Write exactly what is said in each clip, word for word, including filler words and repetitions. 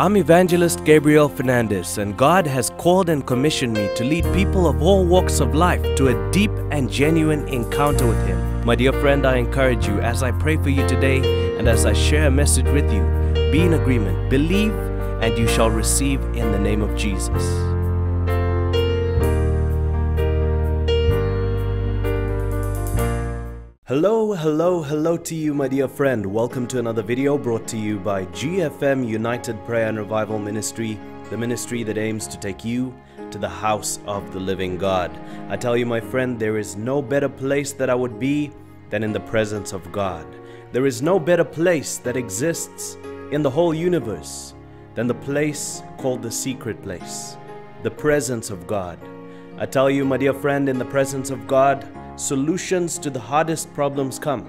I'm Evangelist Gabriel Fernandes, and God has called and commissioned me to lead people of all walks of life to a deep and genuine encounter with Him. My dear friend, I encourage you as I pray for you today and as I share a message with you, be in agreement, believe, and you shall receive in the name of Jesus. Hello, hello, hello to you, my dear friend. Welcome to another video brought to you by G F M United Prayer and Revival Ministry, the ministry that aims to take you to the house of the living God. I tell you, my friend, there is no better place that I would be than in the presence of God. There is no better place that exists in the whole universe than the place called the secret place, the presence of God. I tell you, my dear friend, in the presence of God, solutions to the hardest problems come.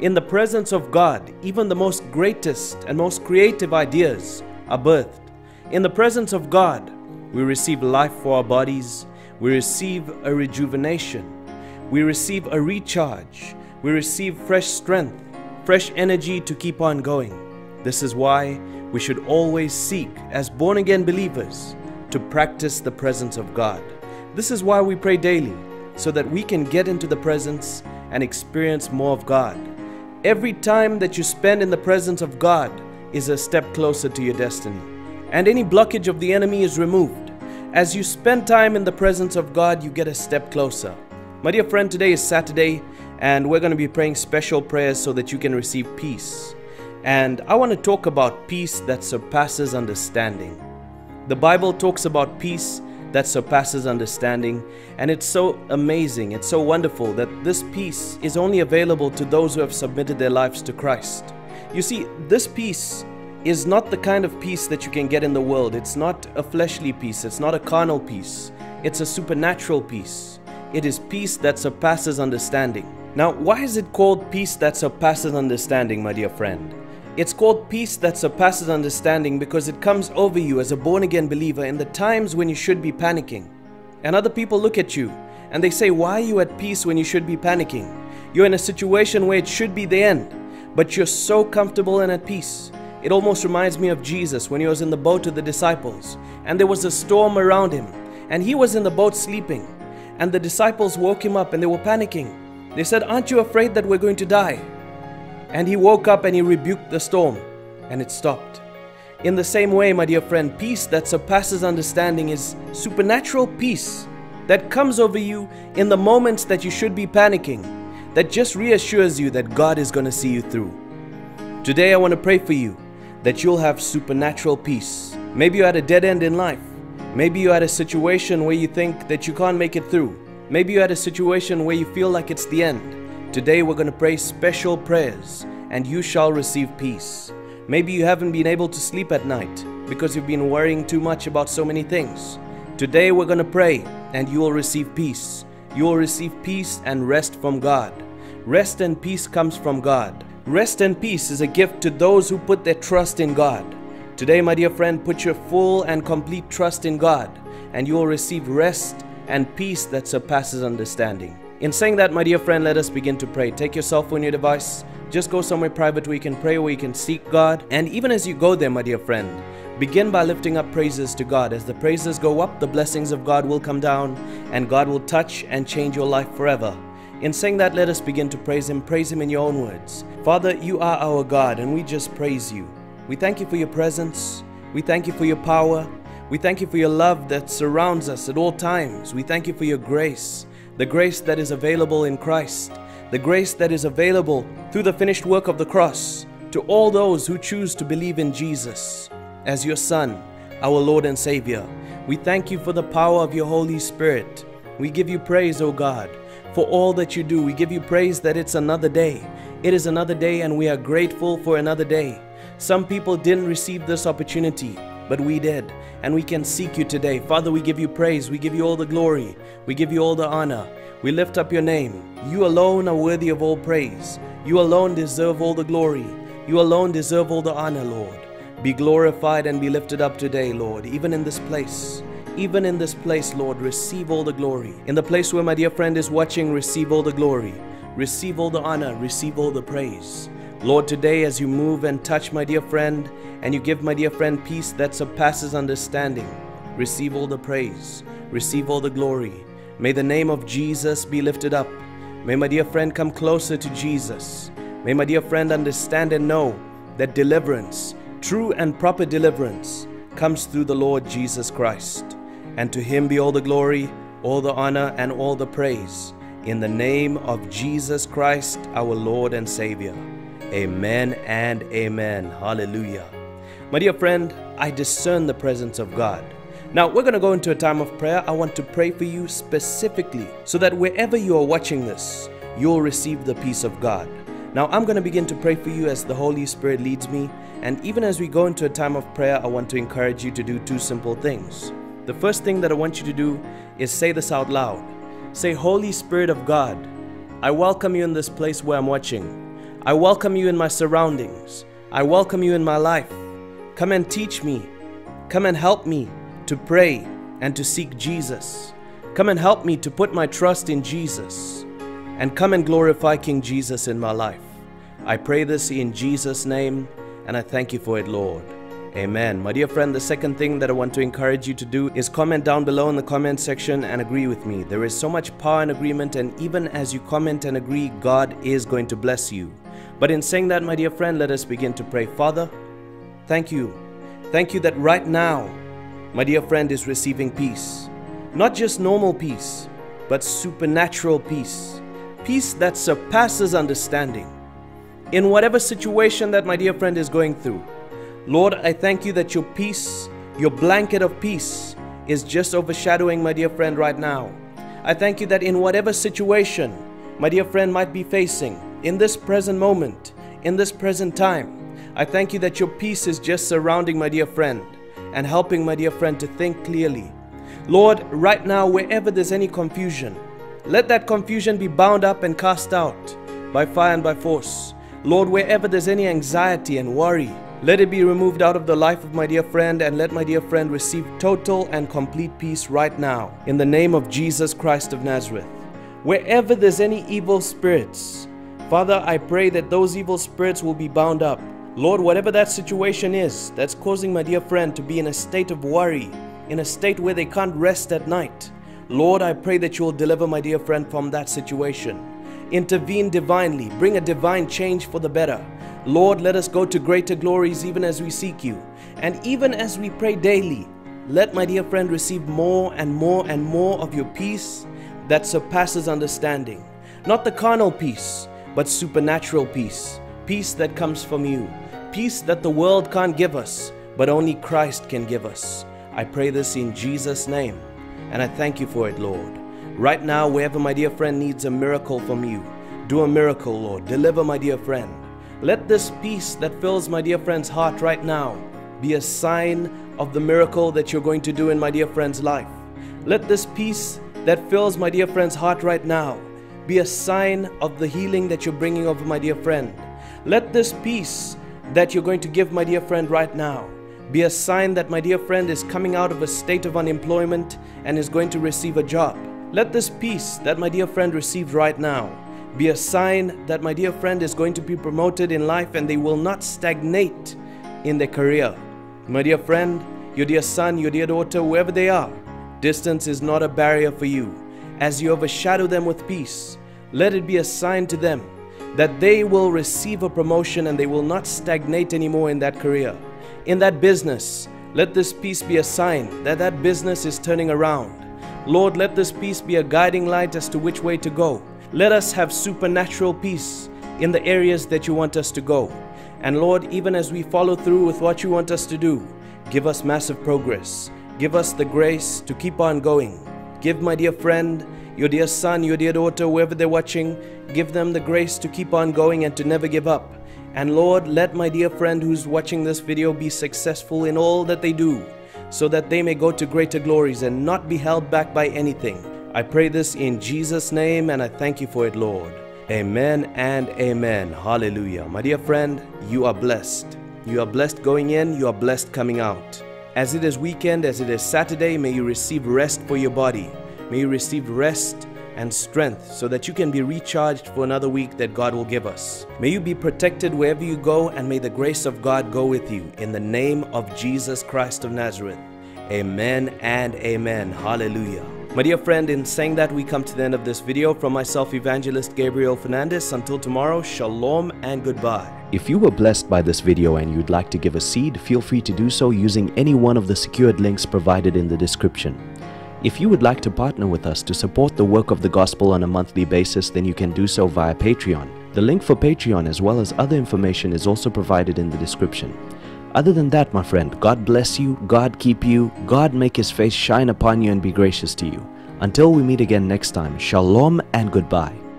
In the presence of God, even the most greatest and most creative ideas are birthed. In the presence of God, we receive life for our bodies. We receive a rejuvenation. We receive a recharge. We receive fresh strength, fresh energy to keep on going. This is why we should always seek, as born-again believers, to practice the presence of God. This is why we pray daily, so that we can get into the presence and experience more of God. Every time that you spend in the presence of God is a step closer to your destiny, and any blockage of the enemy is removed. As you spend time in the presence of God, you get a step closer. My dear friend, today is Saturday, and we're going to be praying special prayers so that you can receive peace. And I want to talk about peace that surpasses understanding. The Bible talks about peace that surpasses understanding, and it's so amazing, it's so wonderful that this peace is only available to those who have submitted their lives to Christ. You see, this peace is not the kind of peace that you can get in the world. It's not a fleshly peace, it's not a carnal peace, it's a supernatural peace. It is peace that surpasses understanding. Now, why is it called peace that surpasses understanding, my dear friend? It's called peace that surpasses understanding because it comes over you as a born-again believer in the times when you should be panicking. And other people look at you and they say, why are you at peace when you should be panicking? You're in a situation where it should be the end, but you're so comfortable and at peace. It almost reminds me of Jesus when he was in the boat with the disciples and there was a storm around him and he was in the boat sleeping, and the disciples woke him up and they were panicking. They said, aren't you afraid that we're going to die? And he woke up and he rebuked the storm, and it stopped. In the same way, my dear friend, peace that surpasses understanding is supernatural peace that comes over you in the moments that you should be panicking, that just reassures you that God is going to see you through. Today I want to pray for you that you'll have supernatural peace. Maybe you're at a dead end in life. Maybe you're at a situation where you think that you can't make it through. Maybe you're at a situation where you feel like it's the end. Today we're going to pray special prayers, and you shall receive peace. Maybe you haven't been able to sleep at night because you've been worrying too much about so many things. Today we're going to pray, and you will receive peace. You will receive peace and rest from God. Rest and peace comes from God. Rest and peace is a gift to those who put their trust in God. Today, my dear friend, put your full and complete trust in God, and you will receive rest and peace that surpasses understanding. In saying that, my dear friend, let us begin to pray. Take your cell phone, your device. Just go somewhere private where you can pray, where you can seek God. And even as you go there, my dear friend, begin by lifting up praises to God. As the praises go up, the blessings of God will come down, and God will touch and change your life forever. In saying that, let us begin to praise Him. Praise Him in your own words. Father, you are our God, and we just praise you. We thank you for your presence. We thank you for your power. We thank you for your love that surrounds us at all times. We thank you for your grace. The grace that is available in Christ, the grace that is available through the finished work of the cross to all those who choose to believe in Jesus as your Son, our Lord and Savior. We thank you for the power of your Holy Spirit. We give you praise, O God, for all that you do. We give you praise that it's another day. It is another day, and we are grateful for another day. Some people didn't receive this opportunity, but we did, and we can seek you today. Father, we give you praise. We give you all the glory. We give you all the honor. We lift up your name. You alone are worthy of all praise. You alone deserve all the glory. You alone deserve all the honor, Lord. Be glorified and be lifted up today, Lord, even in this place. Even in this place, Lord, receive all the glory. In the place where my dear friend is watching, receive all the glory. Receive all the honor. Receive all the praise. Lord, today as you move and touch my dear friend, and you give my dear friend peace that surpasses understanding, receive all the praise, receive all the glory. May the name of Jesus be lifted up. May my dear friend come closer to Jesus. May my dear friend understand and know that deliverance, true and proper deliverance, comes through the Lord Jesus Christ. And to him be all the glory, all the honor, and all the praise. In the name of Jesus Christ, our Lord and Savior. Amen and amen. Hallelujah. My dear friend, I discern the presence of God. Now, we're going to go into a time of prayer. I want to pray for you specifically so that wherever you are watching this, you'll receive the peace of God. Now, I'm going to begin to pray for you as the Holy Spirit leads me. And even as we go into a time of prayer, I want to encourage you to do two simple things. The first thing that I want you to do is say this out loud. Say, Holy Spirit of God, I welcome you in this place where I'm watching. I welcome you in my surroundings. I welcome you in my life. Come and teach me. Come and help me to pray and to seek Jesus. Come and help me to put my trust in Jesus. And come and glorify King Jesus in my life. I pray this in Jesus' name, and I thank you for it, Lord. Amen. My dear friend, the second thing that I want to encourage you to do is comment down below in the comment section and agree with me. There is so much power in agreement, and even as you comment and agree, God is going to bless you. But in saying that, my dear friend, let us begin to pray. Father, thank you. Thank you that right now, my dear friend is receiving peace. Not just normal peace, but supernatural peace. Peace that surpasses understanding. In whatever situation that my dear friend is going through, Lord, I thank you that your peace, your blanket of peace, is just overshadowing my dear friend right now. I thank you that in whatever situation my dear friend might be facing, in this present moment, in this present time, I thank you that your peace is just surrounding my dear friend and helping my dear friend to think clearly. Lord, right now, wherever there's any confusion, let that confusion be bound up and cast out by fire and by force. Lord, wherever there's any anxiety and worry, let it be removed out of the life of my dear friend, and let my dear friend receive total and complete peace right now, in the name of Jesus Christ of Nazareth. Wherever there's any evil spirits, Father, I pray that those evil spirits will be bound up. Lord, whatever that situation is that's causing my dear friend to be in a state of worry, in a state where they can't rest at night, Lord, I pray that you will deliver my dear friend from that situation. Intervene divinely, bring a divine change for the better. Lord, let us go to greater glories even as we seek you. And even as we pray daily, let my dear friend receive more and more and more of your peace that surpasses understanding. Not the carnal peace, but supernatural peace. Peace that comes from you. Peace that the world can't give us, but only Christ can give us. I pray this in Jesus' name, and I thank you for it, Lord. Right now, wherever my dear friend needs a miracle from you, do a miracle, Lord. Deliver my dear friend. Let this peace that fills my dear friend's heart right now be a sign of the miracle that you're going to do in my dear friend's life. Let this peace that fills my dear friend's heart right now be a sign of the healing that you're bringing over my dear friend. Let this peace that you're going to give my dear friend right now be a sign that my dear friend is coming out of a state of unemployment and is going to receive a job. Let this peace that my dear friend received right now be a sign that my dear friend is going to be promoted in life and they will not stagnate in their career. My dear friend, your dear son, your dear daughter, wherever they are, distance is not a barrier for you. As you overshadow them with peace, let it be a sign to them that they will receive a promotion and they will not stagnate anymore in that career. In that business, let this peace be a sign that that business is turning around. Lord, let this peace be a guiding light as to which way to go. Let us have supernatural peace in the areas that you want us to go. And Lord, even as we follow through with what you want us to do, give us massive progress. Give us the grace to keep on going. Give my dear friend, your dear son, your dear daughter, whoever they're watching, give them the grace to keep on going and to never give up. And Lord, let my dear friend who's watching this video be successful in all that they do, so that they may go to greater glories and not be held back by anything. I pray this in Jesus' name, and I thank you for it, Lord. Amen and amen. Hallelujah. My dear friend, you are blessed. You are blessed going in, you are blessed coming out. As it is weekend, as it is Saturday, may you receive rest for your body. May you receive rest and strength so that you can be recharged for another week that God will give us. May you be protected wherever you go, and may the grace of God go with you. In the name of Jesus Christ of Nazareth, amen and amen. Hallelujah. My dear friend, in saying that, we come to the end of this video. From myself, Evangelist Gabriel Fernandes, until tomorrow, shalom and goodbye. If you were blessed by this video and you'd like to give a seed, feel free to do so using any one of the secured links provided in the description. If you would like to partner with us to support the work of the gospel on a monthly basis, then you can do so via Patreon. The link for Patreon as well as other information is also provided in the description. Other than that, my friend, God bless you, God keep you, God make His face shine upon you and be gracious to you. Until we meet again next time, shalom and goodbye.